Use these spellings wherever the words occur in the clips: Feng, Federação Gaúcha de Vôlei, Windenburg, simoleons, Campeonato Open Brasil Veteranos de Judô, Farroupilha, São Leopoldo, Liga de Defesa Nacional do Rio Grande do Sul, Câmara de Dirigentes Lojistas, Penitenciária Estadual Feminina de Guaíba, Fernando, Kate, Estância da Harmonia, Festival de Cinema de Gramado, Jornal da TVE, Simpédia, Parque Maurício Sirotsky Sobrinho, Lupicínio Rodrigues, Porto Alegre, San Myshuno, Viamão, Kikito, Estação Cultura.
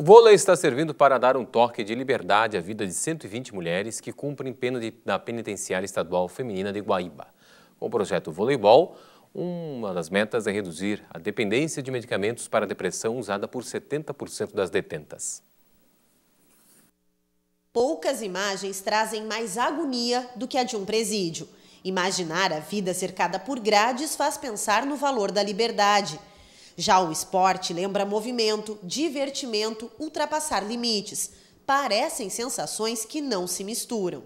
O vôlei está servindo para dar um toque de liberdade à vida de 120 mulheres que cumprem pena na Penitenciária Estadual Feminina de Guaíba. Com o projeto Voleibol, uma das metas é reduzir a dependência de medicamentos para depressão usada por 70% das detentas. Poucas imagens trazem mais agonia do que a de um presídio. Imaginar a vida cercada por grades faz pensar no valor da liberdade. Já o esporte lembra movimento, divertimento, ultrapassar limites. Parecem sensações que não se misturam.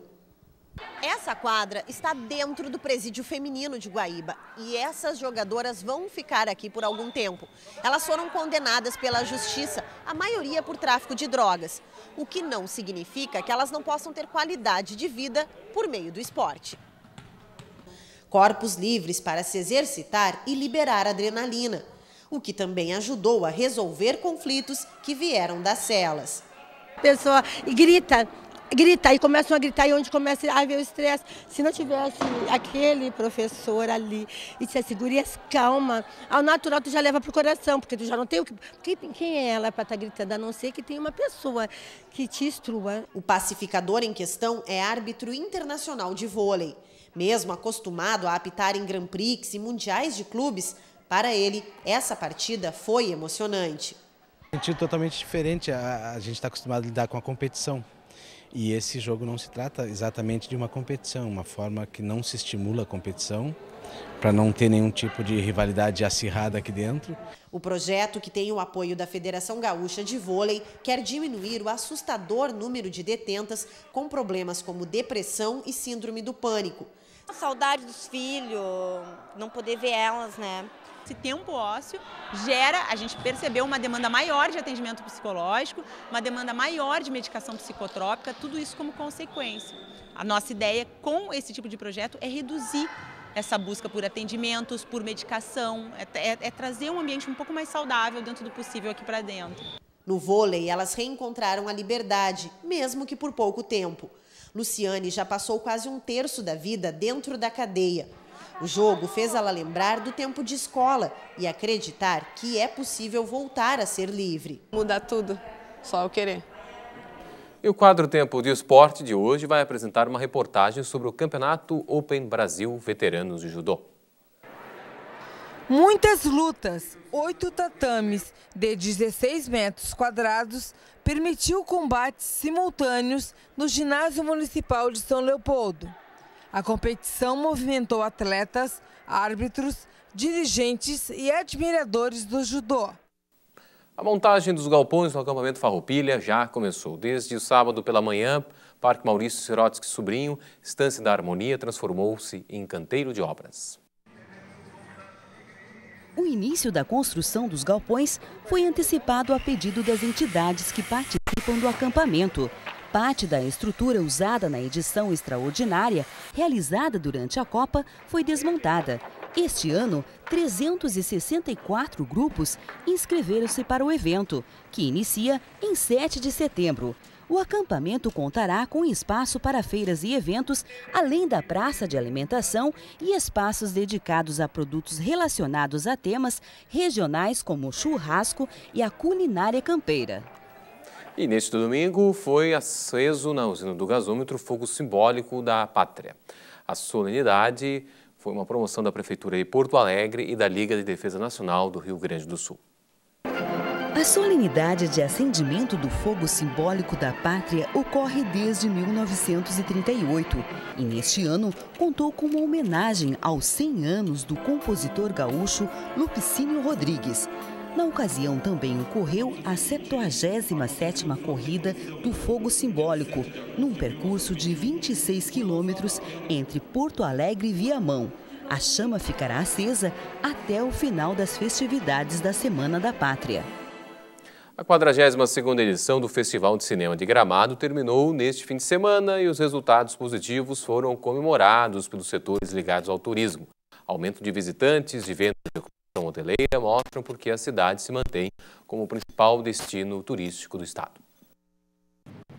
Essa quadra está dentro do presídio feminino de Guaíba e essas jogadoras vão ficar aqui por algum tempo. Elas foram condenadas pela justiça, a maioria por tráfico de drogas, o que não significa que elas não possam ter qualidade de vida por meio do esporte. Corpos livres para se exercitar e liberar adrenalina, o que também ajudou a resolver conflitos que vieram das celas. A pessoa grita e começam a gritar, e onde começa a ver o estresse. Se não tivesse aquele professor ali e dissesse, gurias, calma, ao natural tu já leva pro coração, porque tu já não tem o que... Quem é ela para estar gritando, a não ser que tem uma pessoa que te instrua. O pacificador em questão é árbitro internacional de vôlei. Mesmo acostumado a apitar em Grand Prix e mundiais de clubes, para ele, essa partida foi emocionante. É um sentido totalmente diferente, a gente está acostumado a lidar com a competição. E esse jogo não se trata exatamente de uma competição, uma forma que não se estimula a competição, para não ter nenhum tipo de rivalidade acirrada aqui dentro. O projeto, que tem o apoio da Federação Gaúcha de Vôlei, quer diminuir o assustador número de detentas com problemas como depressão e síndrome do pânico. A saudade dos filhos, não poder ver elas, né? Esse tempo ósseo gera, a gente percebeu, uma demanda maior de atendimento psicológico, uma demanda maior de medicação psicotrópica, tudo isso como consequência. A nossa ideia com esse tipo de projeto é reduzir essa busca por atendimentos, por medicação, é trazer um ambiente um pouco mais saudável dentro do possível aqui para dentro. No vôlei, elas reencontraram a liberdade, mesmo que por pouco tempo. Luciane já passou quase um terço da vida dentro da cadeia. O jogo fez ela lembrar do tempo de escola e acreditar que é possível voltar a ser livre. Mudar tudo, só eu querer. E o quadro Tempo de Esporte de hoje vai apresentar uma reportagem sobre o Campeonato Open Brasil Veteranos de Judô. Muitas lutas, 8 tatames de 16 metros quadrados, permitiu combates simultâneos no Ginásio Municipal de São Leopoldo. A competição movimentou atletas, árbitros, dirigentes e admiradores do judô. A montagem dos galpões no acampamento Farroupilha já começou. Desde o sábado pela manhã, Parque Maurício Sirotsky Sobrinho, Estância da Harmonia, transformou-se em canteiro de obras. O início da construção dos galpões foi antecipado a pedido das entidades que participam do acampamento. Parte da estrutura usada na edição extraordinária, realizada durante a Copa, foi desmontada. Este ano, 364 grupos inscreveram-se para o evento, que inicia em 7 de setembro. O acampamento contará com espaço para feiras e eventos, além da praça de alimentação e espaços dedicados a produtos relacionados a temas regionais como o churrasco e a culinária campeira. E neste domingo foi aceso na usina do gasômetro o fogo simbólico da pátria. A solenidade foi uma promoção da Prefeitura de Porto Alegre e da Liga de Defesa Nacional do Rio Grande do Sul. A solenidade de acendimento do fogo simbólico da pátria ocorre desde 1938 e neste ano contou com uma homenagem aos 100 anos do compositor gaúcho Lupicínio Rodrigues. Na ocasião também ocorreu a 77ª corrida do fogo simbólico, num percurso de 26 quilômetros entre Porto Alegre e Viamão. A chama ficará acesa até o final das festividades da Semana da Pátria. A 42ª edição do Festival de Cinema de Gramado terminou neste fim de semana e os resultados positivos foram comemorados pelos setores ligados ao turismo. Aumento de visitantes, de vendas de a hoteleira mostram porque a cidade se mantém como o principal destino turístico do estado.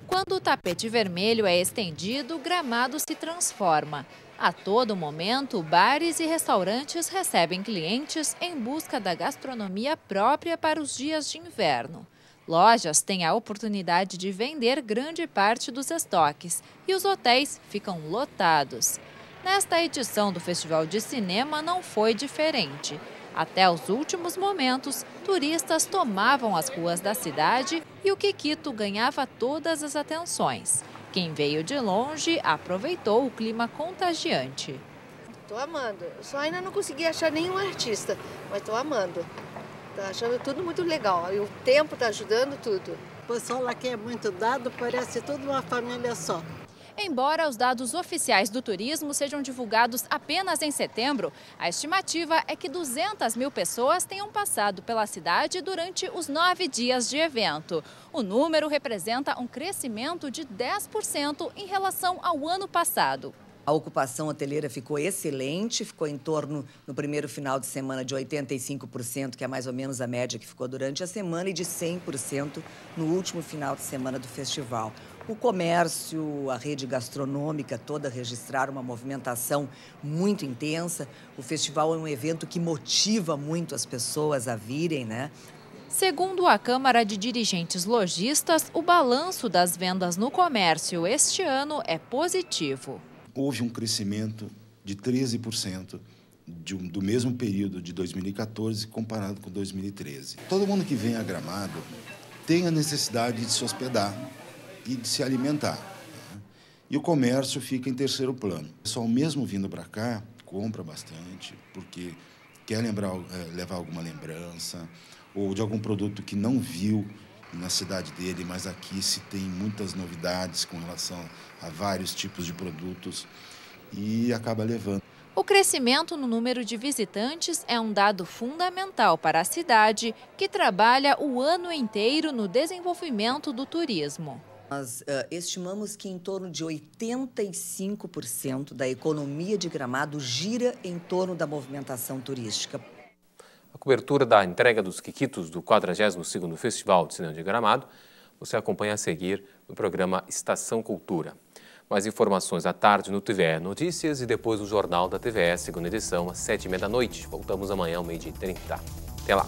Quando o tapete vermelho é estendido, o Gramado se transforma. A todo momento, bares e restaurantes recebem clientes em busca da gastronomia própria para os dias de inverno. Lojas têm a oportunidade de vender grande parte dos estoques e os hotéis ficam lotados. Nesta edição do Festival de Cinema não foi diferente. Até os últimos momentos, turistas tomavam as ruas da cidade e o Kikito ganhava todas as atenções. Quem veio de longe aproveitou o clima contagiante. Tô amando. Só ainda não consegui achar nenhum artista, mas tô amando. Tá achando tudo muito legal. E o tempo tá ajudando tudo. O pessoal aqui é muito dado, parece toda uma família só. Embora os dados oficiais do turismo sejam divulgados apenas em setembro, a estimativa é que 200.000 pessoas tenham passado pela cidade durante os 9 dias de evento. O número representa um crescimento de 10% em relação ao ano passado. A ocupação hoteleira ficou excelente, ficou em torno, no primeiro final de semana, de 85%, que é mais ou menos a média que ficou durante a semana, e de 100% no último final de semana do festival. O comércio, a rede gastronômica toda registraram uma movimentação muito intensa. O festival é um evento que motiva muito as pessoas a virem, né? Segundo a Câmara de Dirigentes Lojistas, o balanço das vendas no comércio este ano é positivo. Houve um crescimento de 13% do mesmo período de 2014 comparado com 2013. Todo mundo que vem a Gramado tem a necessidade de se hospedar e de se alimentar. E o comércio fica em terceiro plano. O pessoal mesmo vindo para cá compra bastante, porque quer levar alguma lembrança ou de algum produto que não viu na cidade dele, mas aqui se tem muitas novidades com relação a vários tipos de produtos e acaba levando. O crescimento no número de visitantes é um dado fundamental para a cidade, que trabalha o ano inteiro no desenvolvimento do turismo. Nós estimamos que em torno de 85% da economia de Gramado gira em torno da movimentação turística. A cobertura da entrega dos Kikitos do 42º Festival de Cinema de Gramado você acompanha a seguir no programa Estação Cultura. Mais informações à tarde no TVE Notícias e depois no Jornal da TVE, segunda edição, às 19h30. Voltamos amanhã, ao meio-dia e 30. Até lá!